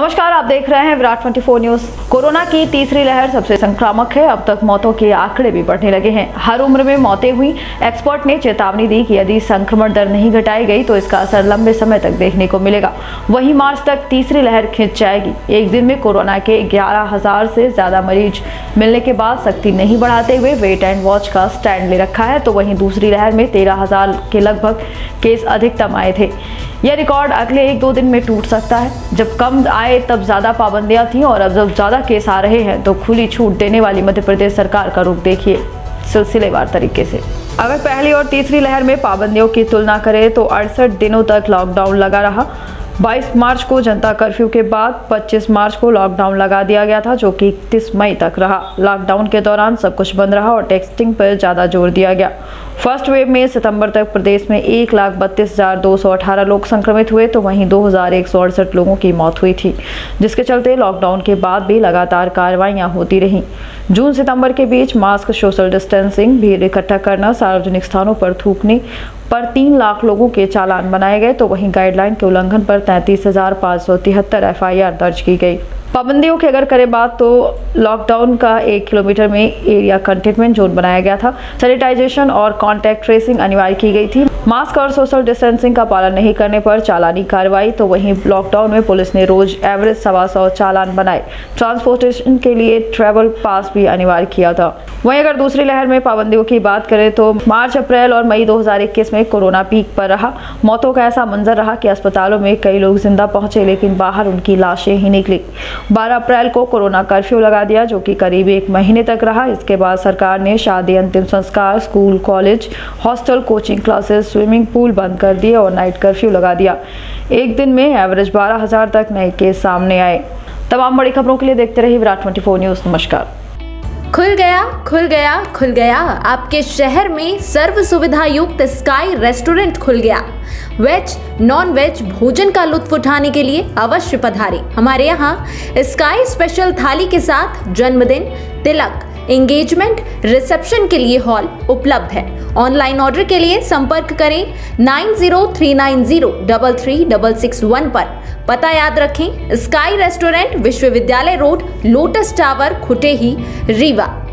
नमस्कार, आप देख रहे हैं विराट 24 न्यूज। कोरोना की तीसरी लहर सबसे संक्रामक है। अब तक मौतों के आंकड़े भी बढ़ने लगे हैं। हर उम्र में मौतें हुई। एक्सपर्ट ने चेतावनी दी कि यदि संक्रमण दर नहीं घटाई गई तो इसका असर लंबे समय तक देखने को मिलेगा। वहीं मार्च तक तीसरी लहर खिंच जाएगी। एक दिन में कोरोना के 11,000 से ज्यादा मरीज मिलने के बाद सख्ती नहीं बढ़ाते हुए वेट एंड वॉच का स्टैंड ले रखा है, तो वहीं दूसरी लहर में 13,000 के लगभग केस अधिकतम आए थे। यह रिकॉर्ड अगले 1-2 दिन में टूट सकता है। जब कम आए तब ज़्यादा पाबंदियां थीं और अब जब ज़्यादा केस आ रहे हैं तो खुली छूट देने वाली मध्य प्रदेश सरकार का रुख देखिए सिलसिलेवार तरीके से। अगर पहली और तीसरी लहर में पाबंदियों की तुलना करें तो 68 दिनों तक लॉकडाउन लगा रहा। 22 मार्च को जनता कर्फ्यू के बाद 25 मार्च को लॉकडाउन लगा दिया गया था, जो कि 31 मई तक रहा। लॉकडाउन के दौरान सब कुछ बंद रहा और टेस्टिंग पर ज़्यादा जोर दिया गया। फर्स्ट वेव में सितंबर तक प्रदेश में 1,32,218 लोग संक्रमित हुए, तो वहीं 2,168 लोगों की मौत हुई थी, जिसके चलते लॉकडाउन के बाद भी लगातार कार्रवाइयाँ होती रहीं। जून सितंबर के बीच मास्क, सोशल डिस्टेंसिंग, भीड़ इकट्ठा करना, सार्वजनिक स्थानों पर थूकने पर 3 लाख लोगों के चालान बनाए गए, तो वहीं गाइडलाइन के उल्लंघन पर 33,573 FIR दर्ज की गई। पाबंदियों की अगर करें बात तो लॉकडाउन का 1 किलोमीटर में एरिया कंटेनमेंट जोन बनाया गया था। सैनिटाइजेशन और कॉन्टैक्ट ट्रेसिंग अनिवार्य की गई थी। मास्क और सोशल डिस्टेंसिंग का पालन नहीं करने पर चालानी कार्रवाई, तो वहीं लॉकडाउन में पुलिस ने रोज एवरेज 125 चालान बनाए। ट्रांसपोर्टेशन के लिए ट्रैवल पास भी अनिवार्य किया था। वहीं अगर दूसरी लहर में पाबंदियों की बात करें तो मार्च, अप्रैल और मई 2021 में कोरोना पीक पर रहा। मौतों का ऐसा मंजर रहा कि अस्पतालों में कई लोग जिंदा पहुंचे लेकिन बाहर उनकी लाशें ही निकली। 12 अप्रैल को कोरोना कर्फ्यू लगा दिया, जो कि करीब 1 महीने तक रहा। इसके बाद सरकार ने शादी, अंतिम संस्कार, school, college, hostel, coaching classes, swimming pool बंद कर दिए और नाइट कर्फ्यू लगा दिया। एक दिन में एवरेज 12,000 तक नए केस सामने आए। तमाम बड़ी खबरों के लिए देखते रहिए विराट 24 न्यूज। नमस्कार। खुल गया, खुल गया, खुल गया। आपके शहर में सर्व सुविधा युक्त स्काई रेस्टोरेंट खुल गया। वेज नॉन वेज भोजन का लुत्फ उठाने के लिए अवश्य पधारें। हमारे यहाँ स्काई स्पेशल थाली के साथ जन्मदिन, तिलक, एंगेजमेंट, रिसेप्शन के लिए हॉल उपलब्ध है। ऑनलाइन ऑर्डर के लिए संपर्क करें 9039033661 पर। पता याद रखें, स्काई रेस्टोरेंट, विश्वविद्यालय road, lotus tower, Khutehi, Rewa.